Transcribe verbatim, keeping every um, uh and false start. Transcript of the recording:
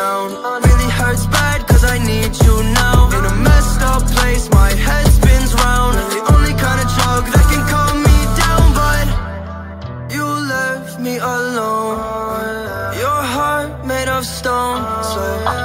down. It really hurts bad cause I need you now. In a messed up place, my head spins round. The only kind of drug that can calm me down. But you left me alone. Your heart made of stone, so